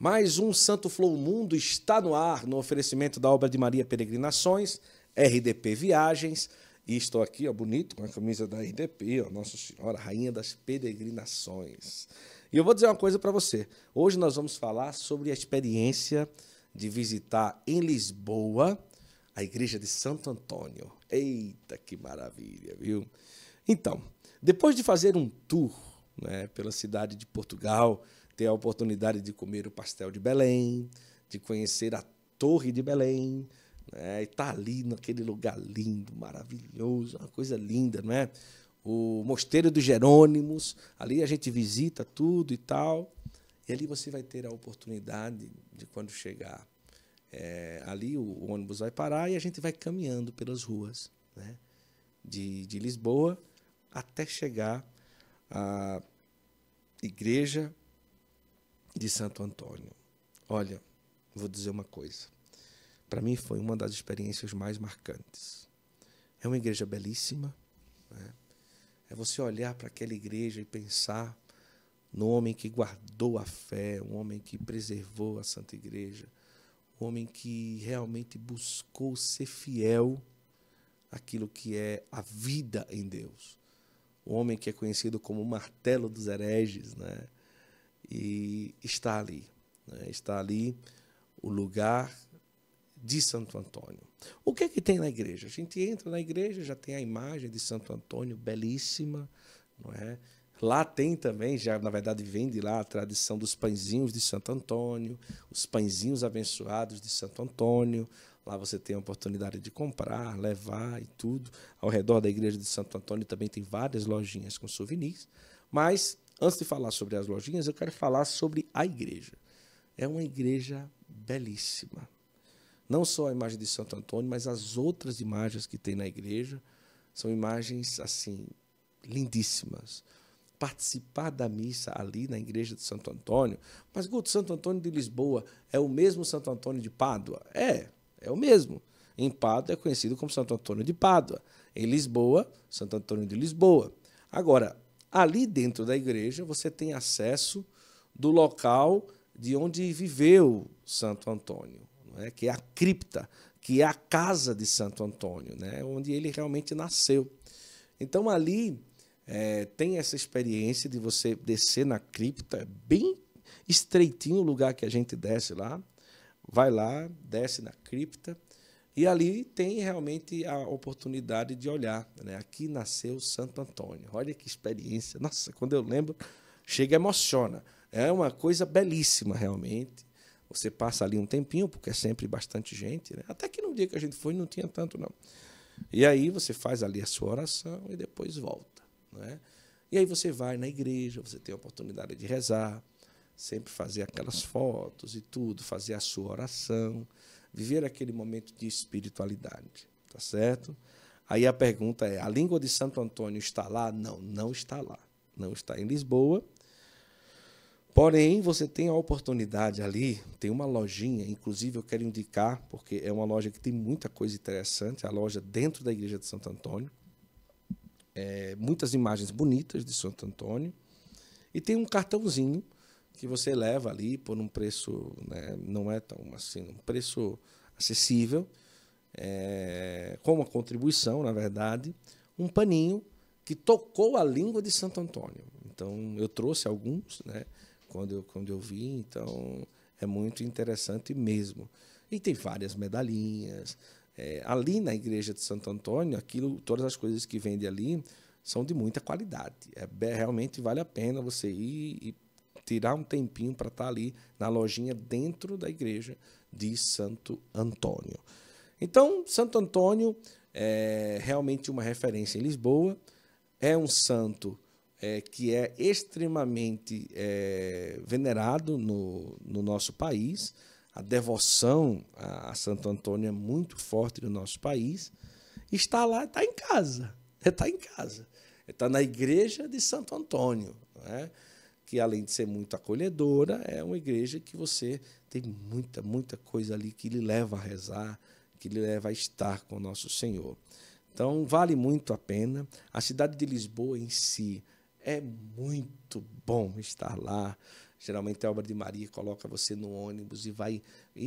Mais um Santo Flow Mundo está no ar, no oferecimento da obra de Maria Peregrinações, RDP Viagens. E estou aqui, ó, bonito, com a camisa da RDP, ó, Nossa Senhora Rainha das Peregrinações. E eu vou dizer uma coisa para você. Hoje nós vamos falar sobre a experiência de visitar em Lisboa a Igreja de Santo Antônio. Eita, que maravilha, viu? Então, depois de fazer um tour, né, pela cidade de Portugal, ter a oportunidade de comer o pastel de Belém, de conhecer a Torre de Belém, né? E tá ali naquele lugar lindo, maravilhoso, uma coisa linda, não é? O Mosteiro dos Jerônimos, ali a gente visita tudo e tal, e ali você vai ter a oportunidade de, quando chegar, ali o ônibus vai parar e a gente vai caminhando pelas ruas, né? de Lisboa até chegar à Igreja de Santo Antônio. Olha, vou dizer uma coisa. Para mim foi uma das experiências mais marcantes. É uma igreja belíssima, né? É você olhar para aquela igreja e pensar no homem que guardou a fé, um homem que preservou a Santa Igreja, um homem que realmente buscou ser fiel àquilo que é a vida em Deus. Um homem que é conhecido como o martelo dos hereges, né? E está ali, né? Está ali o lugar de Santo Antônio. O que é que tem na igreja? A gente entra na igreja, já tem a imagem de Santo Antônio, belíssima, não é? Lá tem também, já na verdade vem de lá a tradição dos pãezinhos de Santo Antônio, os pãezinhos abençoados de Santo Antônio. Lá você tem a oportunidade de comprar, levar e tudo. Ao redor da igreja de Santo Antônio também tem várias lojinhas com souvenirs, mas antes de falar sobre as lojinhas, eu quero falar sobre a igreja. É uma igreja belíssima. Não só a imagem de Santo Antônio, mas as outras imagens que tem na igreja são imagens, assim, lindíssimas. Participar da missa ali na igreja de Santo Antônio. Mas, Guto, Santo Antônio de Lisboa é o mesmo Santo Antônio de Pádua? É o mesmo. Em Pádua é conhecido como Santo Antônio de Pádua. Em Lisboa, Santo Antônio de Lisboa. Agora, ali dentro da igreja, você tem acesso do local de onde viveu Santo Antônio, não é? Que é a cripta, que é a casa de Santo Antônio, né? Onde ele realmente nasceu. Então, ali tem essa experiência de você descer na cripta, é bem estreitinho o lugar que a gente desce lá, vai lá, desce na cripta, e ali tem realmente a oportunidade de olhar, né? Aqui nasceu Santo Antônio. Olha que experiência. Nossa, quando eu lembro, chega e emociona. É uma coisa belíssima, realmente. Você passa ali um tempinho, porque é sempre bastante gente, né? Até que no dia que a gente foi, não tinha tanto, não. E aí você faz ali a sua oração e depois volta, né? E aí você vai na igreja, você tem a oportunidade de rezar, sempre fazer aquelas fotos e tudo, fazer a sua oração, viver aquele momento de espiritualidade, tá certo? Aí a pergunta é, a língua de Santo Antônio está lá? Não, não está lá, não está em Lisboa, porém você tem a oportunidade ali, tem uma lojinha, inclusive eu quero indicar, porque é uma loja que tem muita coisa interessante, a loja dentro da igreja de Santo Antônio, muitas imagens bonitas de Santo Antônio, e tem um cartãozinho, que você leva ali por um preço, né, não é tão assim, um preço acessível, com uma contribuição, na verdade, um paninho que tocou a língua de Santo Antônio. Então, eu trouxe alguns, né, quando eu vim, então é muito interessante mesmo. E tem várias medalhinhas. Ali na igreja de Santo Antônio, aquilo, todas as coisas que vende ali são de muita qualidade. Realmente vale a pena você ir e tirar um tempinho para estar ali na lojinha dentro da igreja de Santo Antônio. Então, Santo Antônio é realmente uma referência em Lisboa, é um santo que é extremamente venerado no nosso país, a devoção a Santo Antônio é muito forte no nosso país, está lá, está em casa, está na igreja de Santo Antônio, não é? Que além de ser muito acolhedora, é uma igreja que você tem muita, muita coisa ali que lhe leva a rezar, que lhe leva a estar com o nosso Senhor. Então, vale muito a pena. A cidade de Lisboa em si é muito bom estar lá, Geralmente a obra de Maria coloca você no ônibus e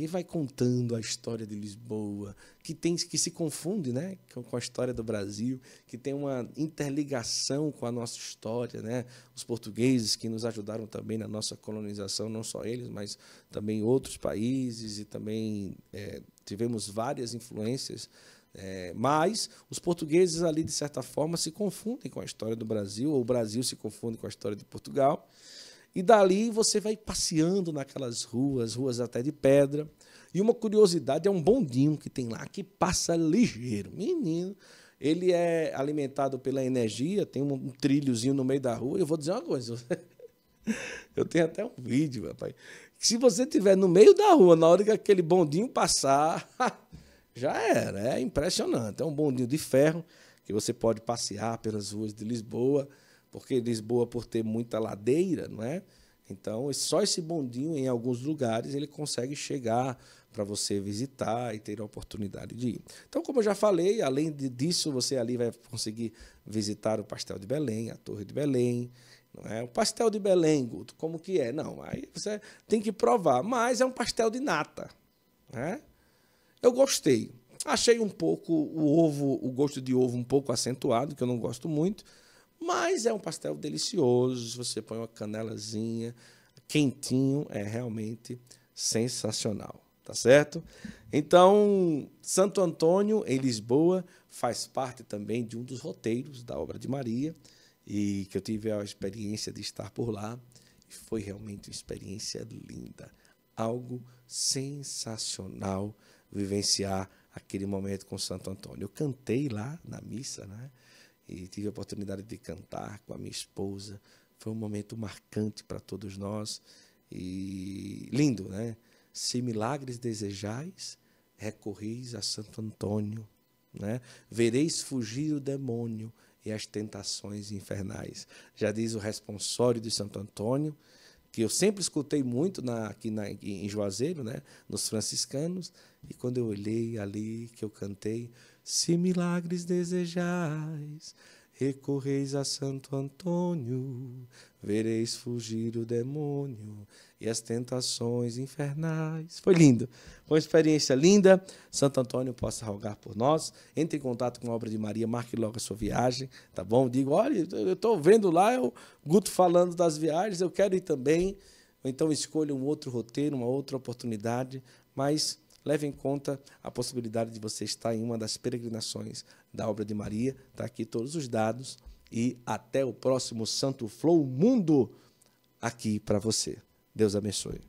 vai contando a história de Lisboa, que se confunde, né, com a história do Brasil, que tem uma interligação com a nossa história, né? Os portugueses que nos ajudaram também na nossa colonização, não só eles, mas também outros países, e também tivemos várias influências. Mas os portugueses ali, de certa forma, se confundem com a história do Brasil, ou o Brasil se confunde com a história de Portugal. E dali você vai passeando naquelas ruas até de pedra. E uma curiosidade é um bondinho que tem lá, que passa ligeiro. Menino, ele é alimentado pela energia, tem um trilhozinho no meio da rua. Eu vou dizer uma coisa, eu tenho até um vídeo, rapaz. Se você estiver no meio da rua, na hora que aquele bondinho passar... Já era, é impressionante. É um bondinho de ferro que você pode passear pelas ruas de Lisboa, porque Lisboa, por ter muita ladeira, não é? Então, só esse bondinho, em alguns lugares, ele consegue chegar para você visitar e ter a oportunidade de ir. Então, como eu já falei, além disso, você ali vai conseguir visitar o Pastel de Belém, a Torre de Belém. Não é? O pastel de Belém, Guto, como que é? Não, aí você tem que provar, mas é um pastel de nata, né? Eu gostei. Achei um pouco o gosto de ovo um pouco acentuado, que eu não gosto muito, mas é um pastel delicioso. Você põe uma canelazinha, quentinho, é realmente sensacional, tá certo? Então, Santo Antônio, em Lisboa, faz parte também de um dos roteiros da obra de Maria, e que eu tive a experiência de estar por lá, e foi realmente uma experiência linda, algo sensacional, vivenciar aquele momento com Santo Antônio. Eu cantei lá na missa, né? E tive a oportunidade de cantar com a minha esposa. Foi um momento marcante para todos nós e lindo, né? Se milagres desejais, recorreis a Santo Antônio, né? Vereis fugir o demônio e as tentações infernais. Já diz o responsório de Santo Antônio, que eu sempre escutei muito aqui em Juazeiro, né, nos franciscanos, e quando eu olhei ali, que eu cantei, se milagres desejais, recorreis a Santo Antônio, vereis fugir o demônio e as tentações infernais. Foi lindo, foi uma experiência linda. Santo Antônio possa rogar por nós. Entre em contato com a obra de Maria, marque logo a sua viagem, tá bom? Digo, olha, eu estou vendo lá o Guto falando das viagens, eu quero ir também. Ou então escolha um outro roteiro, uma outra oportunidade, mas leve em conta a possibilidade de você estar em uma das peregrinações da obra de Maria. Está aqui todos os dados. E até o próximo Santo Flow Mundo aqui para você. Deus abençoe.